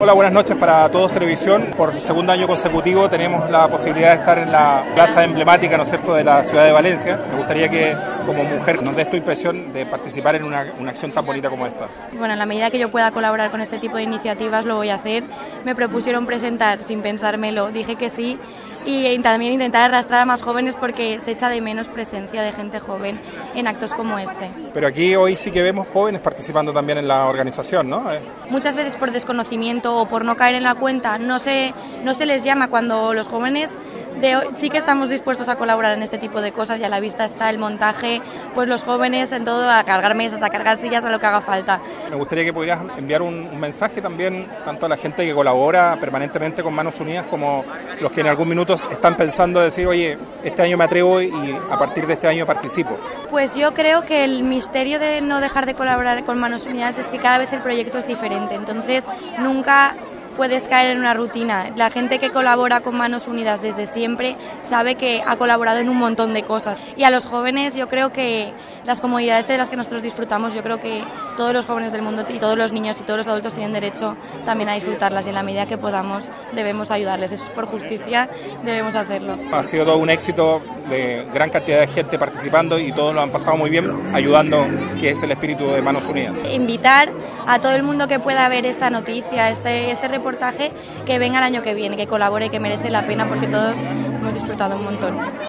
Hola, buenas noches para TODOS Televisión. Por segundo año consecutivo tenemos la posibilidad de estar en la plaza emblemática, ¿no es cierto?, de la ciudad de Valencia. Me gustaría que, como mujer, nos des tu impresión de participar en una acción tan bonita como esta. Bueno, en la medida que yo pueda colaborar con este tipo de iniciativas lo voy a hacer. Me propusieron presentar sin pensármelo, dije que sí. Y también intentar arrastrar a más jóvenes porque se echa de menos presencia de gente joven en actos como este. Pero aquí hoy sí que vemos jóvenes participando también en la organización, ¿no? Muchas veces por desconocimiento o por no caer en la cuenta no se les llama cuando los jóvenes de hoy sí que estamos dispuestos a colaborar en este tipo de cosas y a la vista está el montaje, pues los jóvenes en todo, a cargar mesas, a cargar sillas, a lo que haga falta. Me gustaría que pudieras enviar un mensaje también tanto a la gente que colabora permanentemente con Manos Unidas como los que en algún minuto están pensando decir, oye, este año me atrevo y a partir de este año participo. Pues yo creo que el misterio de no dejar de colaborar con Manos Unidas es que cada vez el proyecto es diferente, entonces nunca puedes caer en una rutina. La gente que colabora con Manos Unidas desde siempre sabe que ha colaborado en un montón de cosas y a los jóvenes yo creo que las comodidades de las que nosotros disfrutamos, yo creo que todos los jóvenes del mundo y todos los niños y todos los adultos tienen derecho también a disfrutarlas y en la medida que podamos debemos ayudarles, eso es por justicia, debemos hacerlo. Ha sido todo un éxito de gran cantidad de gente participando y todos lo han pasado muy bien ayudando, que es el espíritu de Manos Unidas. Invitar a todo el mundo que pueda ver esta noticia, este reportaje, que venga el año que viene, que colabore, que merece la pena porque todos hemos disfrutado un montón.